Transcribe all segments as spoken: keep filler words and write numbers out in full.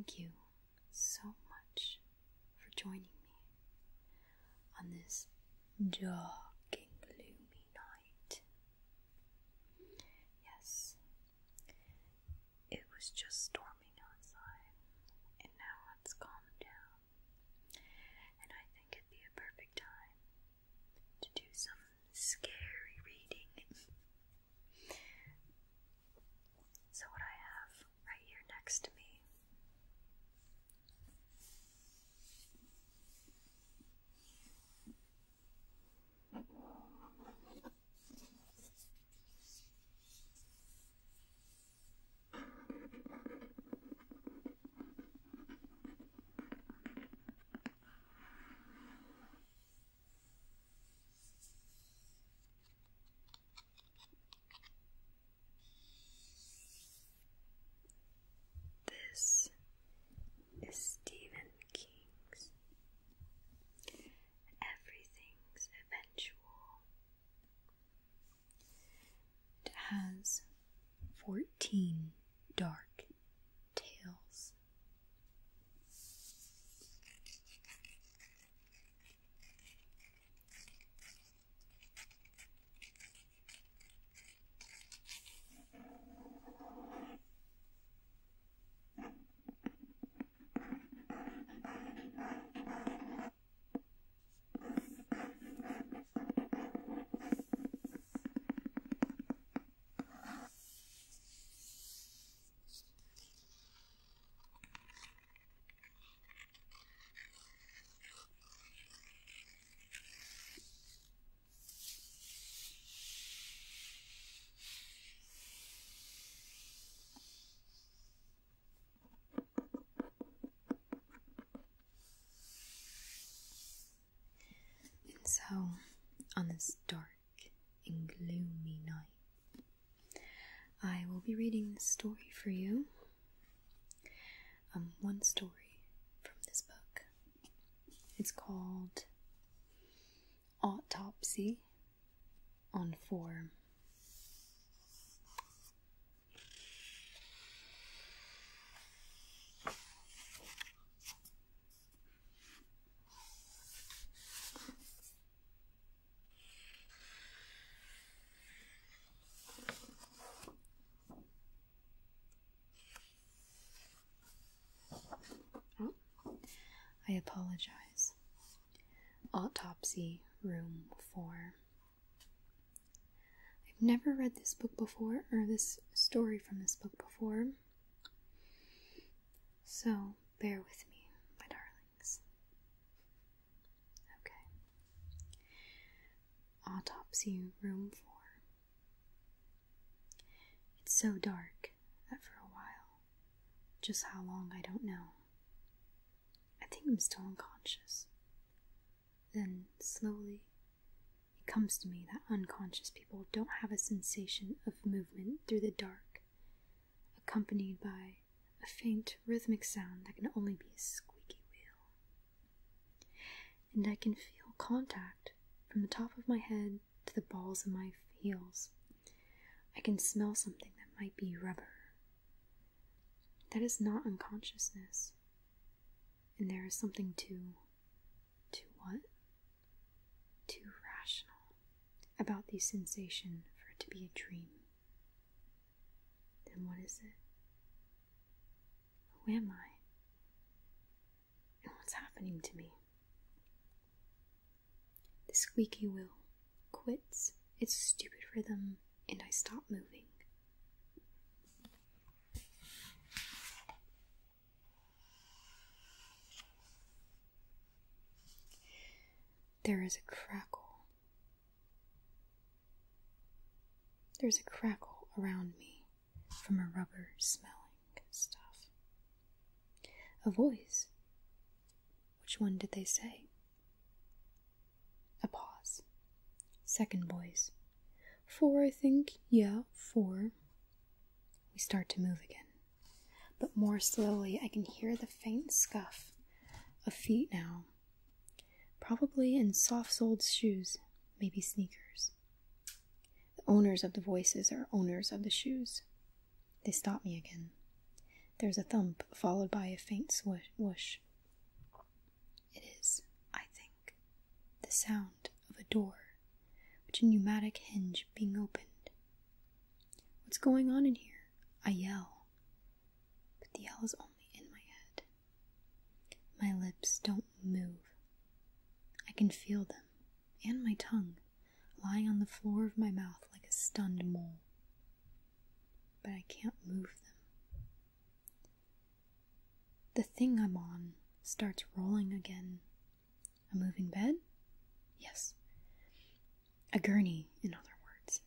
Thank you so much for joining me on this dark and gloomy night. Yes, it was just storming outside, and now it's calmed down, and I think it'd be a perfect time to do some scary reading. So what I have right here next to me has fourteen dark tales. So, on this dark and gloomy night, I will be reading this story for you. Um, one story from this book. It's called Autopsy Room four. I apologize. Autopsy Room four. I've never read this book before, or this story from this book before, so bear with me, my darlings. Okay. Autopsy Room four. It's so dark that for a while, just how long I don't know, I think I'm still unconscious. Then, slowly, it comes to me that unconscious people don't have a sensation of movement through the dark, accompanied by a faint rhythmic sound that can only be a squeaky wheel. And I can feel contact from the top of my head to the balls of my heels. I can smell something that might be rubber. That is not unconsciousness. And there is something too, too what? Too rational about the sensation for it to be a dream. Then what is it? Who am I? And what's happening to me? The squeaky wheel quits its stupid rhythm, and I stop moving. There is a crackle. There's a crackle around me from a rubber smelling stuff. A voice. Which one did they say? A pause. Second voice. Four, I think. Yeah, four. We start to move again. But more slowly, I can hear the faint scuff of feet now. Probably in soft-soled shoes, maybe sneakers. The owners of the voices are owners of the shoes. They stop me again. There's a thump, followed by a faint swoosh. Whoosh. It is, I think, the sound of a door, which a pneumatic hinge being opened. What's going on in here? I yell, but the yell is only in my head. My lips don't move. I can feel them, and my tongue, lying on the floor of my mouth like a stunned mole. But I can't move them. The thing I'm on starts rolling again. A moving bed? Yes. A gurney, in other words.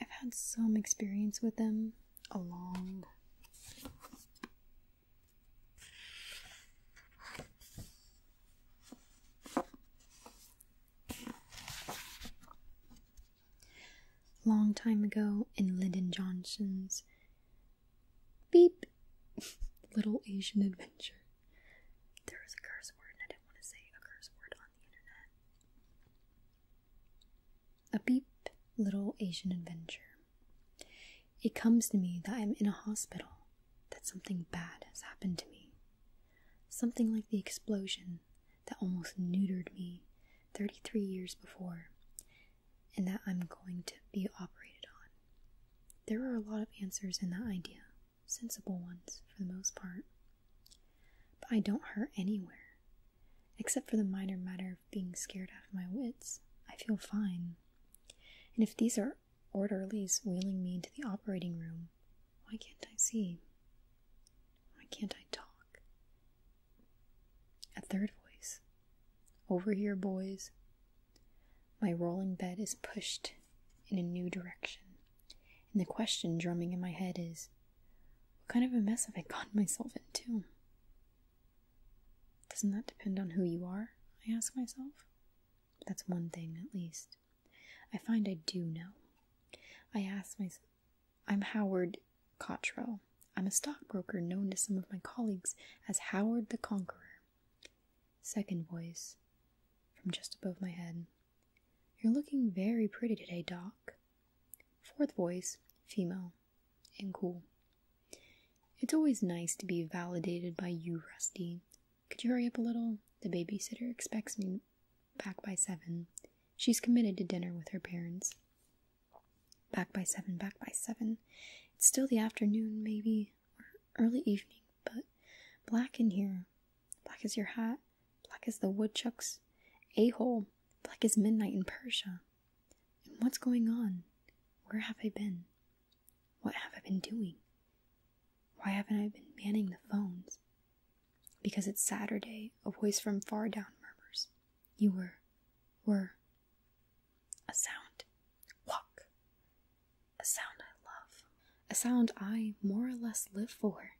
I've had some experience with them. A long... long time ago in Lyndon Johnson's... beep! Little Asian adventure. There was a curse word, and I didn't want to say a curse word on the internet. A beep, little Asian adventure. It comes to me that I'm in a hospital, that something bad has happened to me. Something like the explosion that almost neutered me thirty-three years before, and that I'm going to be operated on. There are a lot of answers in that idea. Sensible ones, for the most part. But I don't hurt anywhere. Except for the minor matter of being scared out of my wits, I feel fine. And if these are orderlies wheeling me into the operating room, why can't I see? Why can't I talk? A third voice. Over here, boys. My rolling bed is pushed in a new direction, and the question drumming in my head is, what kind of a mess have I gotten myself into? Doesn't that depend on who you are? I ask myself. That's one thing, at least. I find I do know. I ask myself, I'm Howard Cottrell. I'm a stockbroker known to some of my colleagues as Howard the Conqueror. Second voice, from just above my head. You're looking very pretty today, Doc. Fourth voice, female, and cool. It's always nice to be validated by you, Rusty. Could you hurry up a little? The babysitter expects me back by seven. She's committed to dinner with her parents. Back by seven, back by seven. It's still the afternoon, maybe, or early evening, but black in here. Black as your hat, black as the woodchuck's a-hole, black as midnight in Persia. And what's going on? Where have I been? What have I been doing? Why haven't I been manning the phones? Because it's Saturday, a voice from far down murmurs. You were, were, a sound, walk, a sound I love, a sound I more or less live for,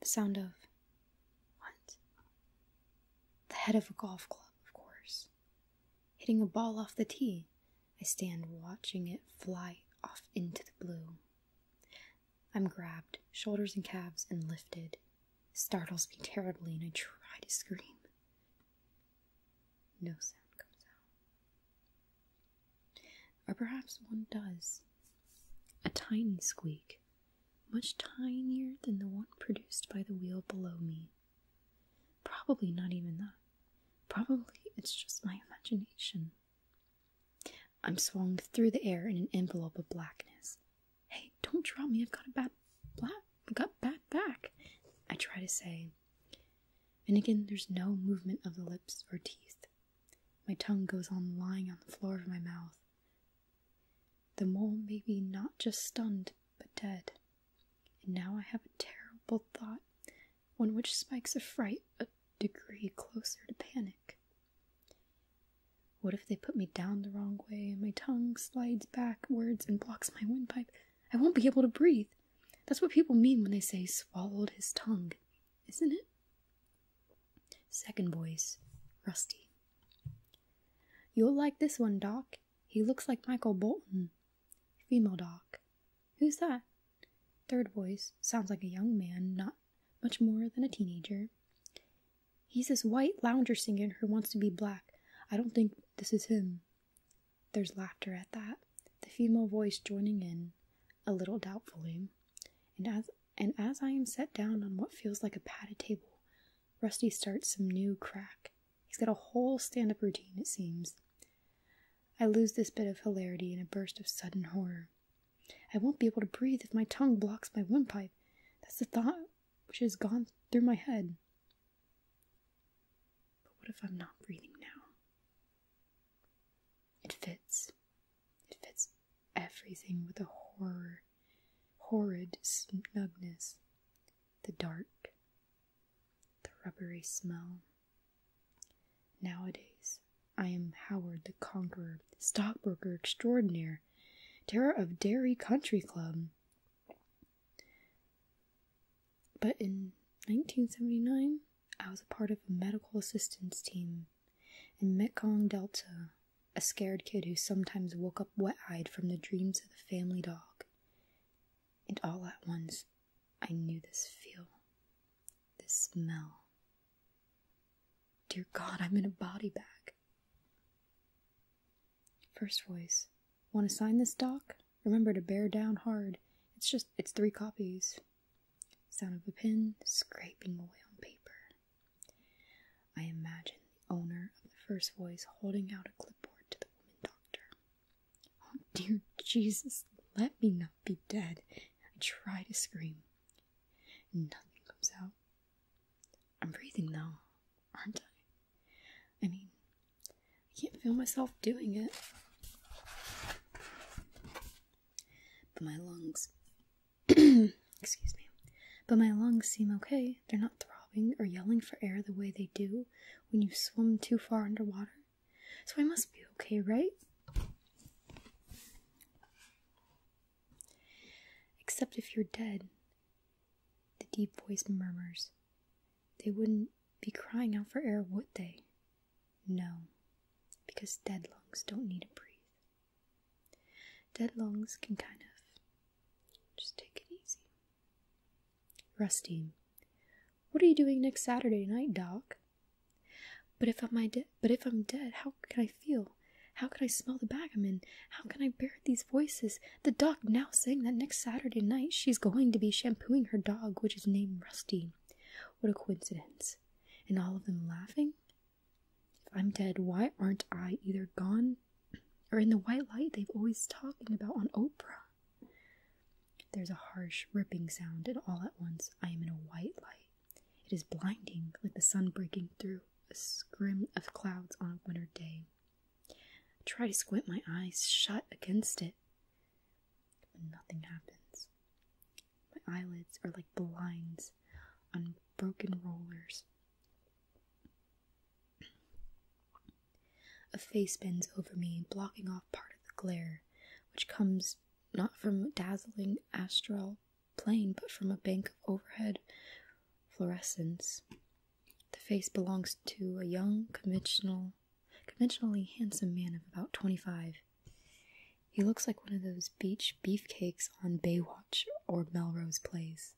the sound of, what? The head of a golf club, of course. Hitting a ball off the tee, I stand watching it fly off into the blue. I'm grabbed, shoulders and calves, and lifted. It startles me terribly, and I try to scream. No sound comes out. Or perhaps one does. A tiny squeak, much tinier than the one produced by the wheel below me. Probably not even that. Probably it's just my imagination. I'm swung through the air in an envelope of blackness. Hey, don't drop me, I've got a bad black, I've got bad back, I try to say. And again, there's no movement of the lips or teeth. My tongue goes on lying on the floor of my mouth. The mole may be not just stunned, but dead. And now I have a terrible thought, one which spikes a fright a degree closer to panic. What if they put me down the wrong way and my tongue slides backwards and blocks my windpipe? I won't be able to breathe. That's what people mean when they say swallowed his tongue, isn't it? Second voice, Rusty. You'll like this one, Doc. He looks like Michael Bolton. Female Doc. Who's that? Third voice, sounds like a young man, not much more than a teenager. He's this white lounger singer who wants to be black. I don't think this is him. There's laughter at that, the female voice joining in. A little doubtfully, and as and as I am set down on what feels like a padded table, Rusty starts some new crack. He's got a whole stand-up routine, it seems. I lose this bit of hilarity in a burst of sudden horror. I won't be able to breathe if my tongue blocks my windpipe. That's the thought which has gone through my head. But what if I'm not breathing now? It fits. It fits everything with a horror, horrid snugness. The dark. The rubbery smell. Nowadays, I am Howard the Conqueror, stockbroker extraordinaire, terror of Dairy Country Club. But in nineteen seventy-nine, I was a part of a medical assistance team in Mekong Delta, a scared kid who sometimes woke up wet-eyed from the dreams of the family dog. And all at once, I knew this feel, this smell. Dear God, I'm in a body bag. First voice. Want to sign this doc? Remember to bear down hard. It's just, it's three copies. Sound of a pen scraping away on paper. I imagine the owner of the first voice holding out a clipboard to the woman doctor. Oh dear Jesus, let me not be dead. I try to scream. Nothing comes out. I'm breathing though, aren't I? I mean, I can't feel myself doing it. But my lungs, excuse me, but my lungs seem okay. They're not throbbing or yelling for air the way they do when you swim too far underwater. So I must be okay, right? Except if you're dead, the deep voice murmurs. They wouldn't be crying out for air, would they? No, because dead lungs don't need to breathe. Dead lungs can kind of just take it easy. Rusty, what are you doing next Saturday night, Doc? But if I'm my de- but if I'm dead, how can I feel? How can I smell the bag I'm in? How can I bear these voices? The doc now saying that next Saturday night she's going to be shampooing her dog, which is named Rusty. What a coincidence. And all of them laughing? If I'm dead, why aren't I either gone or in the white light they've always talking about on Oprah? There's a harsh, ripping sound, and all at once I am in a white light. It is blinding, like the sun breaking through a scrim of clouds on a winter day. I try to squint my eyes shut against it, but nothing happens. My eyelids are like blinds on broken rollers. A face bends over me, blocking off part of the glare, which comes not from a dazzling astral plane, but from a bank of overhead fluorescence. The face belongs to a young, conventional, conventionally handsome man of about twenty-five. He looks like one of those beach beefcakes on Baywatch or Melrose Place.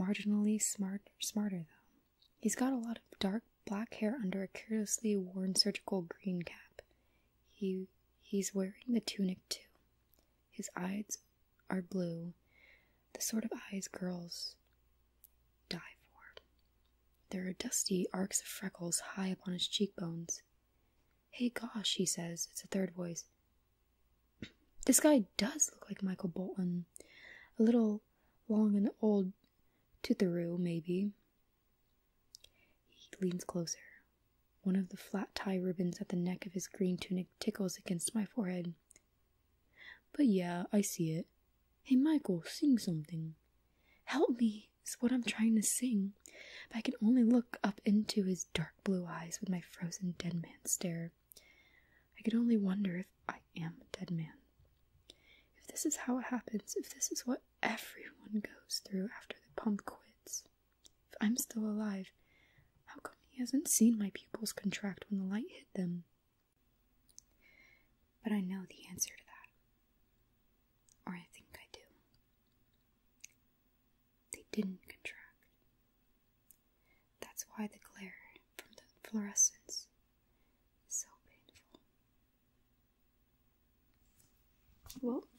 Marginally smart, smarter, though. He's got a lot of dark black hair under a carelessly worn surgical green cap. He he's wearing the tunic too. His eyes are blue, the sort of eyes girls die for. There are dusty arcs of freckles high upon his cheekbones. Hey gosh, he says, it's a third voice. This guy does look like Michael Bolton. A little long and old tootheroo, maybe. Leans closer. One of the flat tie ribbons at the neck of his green tunic tickles against my forehead. But yeah, I see it. Hey Michael, sing something. Help me is what I'm trying to sing, but I can only look up into his dark blue eyes with my frozen dead man stare. I can only wonder if I am a dead man. If this is how it happens, if this is what everyone goes through after the pump quits, if I'm still alive, how come he hasn't seen my pupils contract when the light hit them? But I know the answer to that. Or I think I do. They didn't contract. That's why the glare from the fluorescence is so painful. Well,